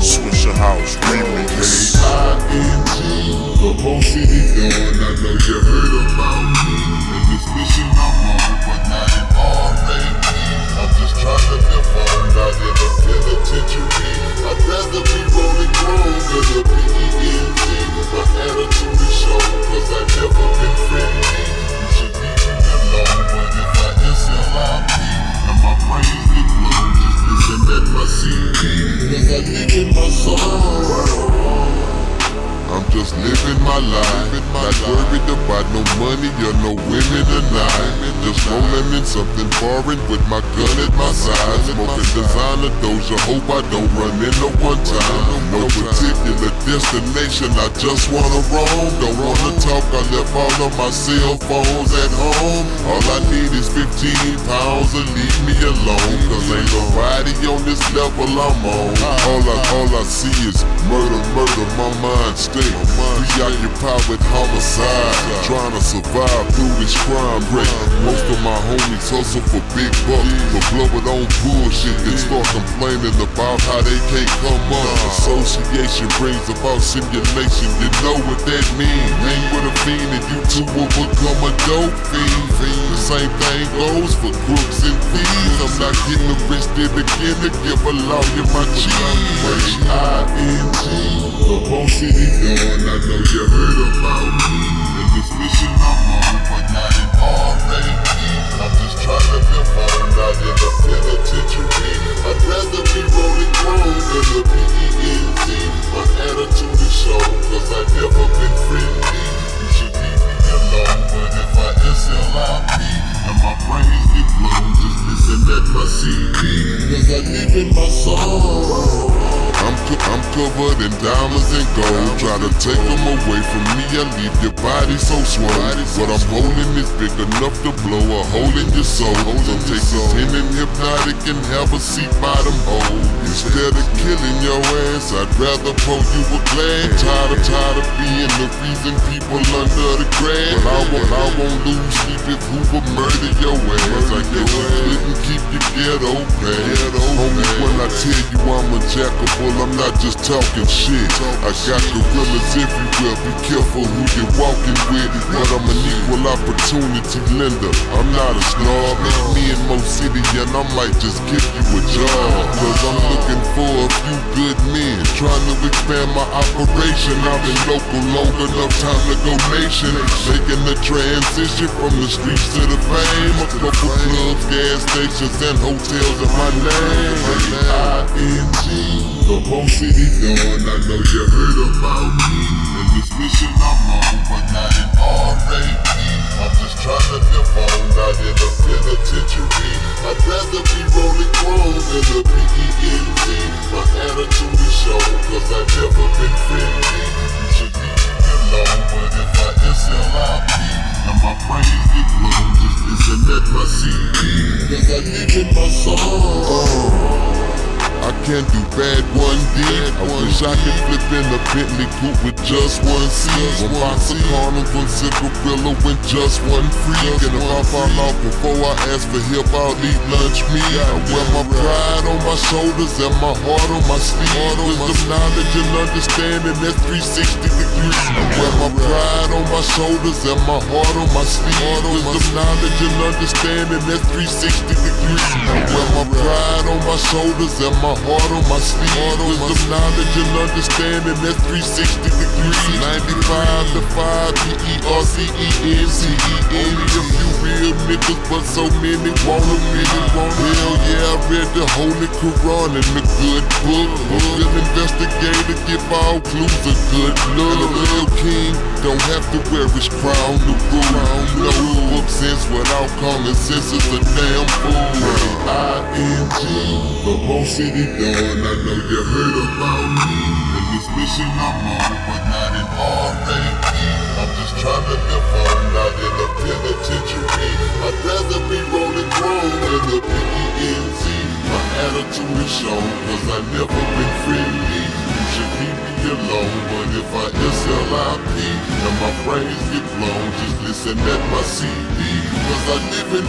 Swisher House Remix. K-I-N-G, the Mo City Don. I know you heard about me and this mission I'm on, but not in all things. I'm just trying to define, not in a penitentiary. I'd rather be rolling clothes than a P-E-N-G. My attitude is show, cause I've never been friendly. You should be alone, but if I SLIP and my brains get low, just listen at my CD, cause I live in my soul. I'm just living my life, not worried about no money or no women or not. Just rolling in something foreign with my gun at my side. Smoking designer doja, hope I don't run into one time. No particular destination, I just wanna roam. Don't wanna talk, I left all of my cell phones at home. All I need is 15 pounds and leave me alone, cause ain't nobody on this level I'm on. All I see is murder, murder, my mind still preoccupied with homicide, trying to survive through this crime rate. Most of my homies hustle for big bucks, but blow it on bullshit and start complaining about how they can't come up. Association brings about simulation, you know what that means. Hang with a fiend and you two will become a dope fiend. The same thing goes for crooks and thieves. I'm not getting arrested again to give a lawyer my cheese. H-I-N-G, the Mo City Don. I know you heard about me and this mission I'm on, but not in all things. I'm just trying to define, not in a penitentiary. I'd rather be rolling clothes than a P-E-N-G. My attitude is show, cause I've never been friendly. You should leave me alone, but if I SLIP and my brains get blown, just listen at my CD, cause I live in my soul. I'm covered in diamonds and gold. Try to take them away from me, I leave your body so swole. What I'm holding is big enough to blow a hole in your soul. So take this in and hypnotic and have a seat by them holes. Instead of killing your ass, I'd rather pour you a glass. Tired of being the reason people under the grass. But I won't lose sleep if Hoover murder your ass. I guess you couldn't keep your ghetto past. Homie, when I tell you I'm a jackable, I'm not just talking shit. I got gorillas everywhere, be careful who you're walking with. But I'm an equal opportunity lender, I'm not a snob. Me in Mo City and I might just give you a job, cause I'm looking for a few good men, trying to expand my operation. I've been local long enough time to go nation, making the transition from the streets to the fame. A couple clubs, gas stations and hotels in my name. H-I-N-G, the Mo City Don. I know you heard about me and this mission I'm on, but not in all things. I'm just trying to define, not in a penitentiary. I'd rather be rolling clothes than a P-E-N-G. My attitude is show, cause I've never been friendly. You should be alone, but if I SLIP and my brains get blown, just listen at my CD, cause I live in my soul. I can't do bad one deed. I wish I could flip in a Bentley coupe with just one seat. One box of condoms, one cigarillo, and just one freak. And if I fall off before I ask for help, I'll eat lunch meat. I wear my pride on my shoulders and my heart on my sleeve. Wisdom, knowledge, and understanding at 360 degrees. I wear my pride on my shoulders and my heart on my sleeve. Wisdom, knowledge, and understanding at 360 degrees. I wear my pride on my shoulders and my heart on my sleeve. Wisdom, knowledge, and understanding at 360 degrees. 95 to 5, DERCENCEN. Only a few real niggas, but so many wanna be. Hell yeah, I read the Holy Quran and the good book. Real investigator, give all clues a good look. And a real king don't have to wear his crown to rule. No book sense without common sense is a damn fool. H-I-N-G, the Mo City Don. I know you heard about me and this mission I'm on, but not in all things. I'm just trying to define, not in a penitentiary. I'd rather be rolling clothes than a P-E-N-G. My attitude is shown, cause I've never been friendly. You should leave me alone, but if I SLIP and my brains get blown, just listen at my CD, cause I live in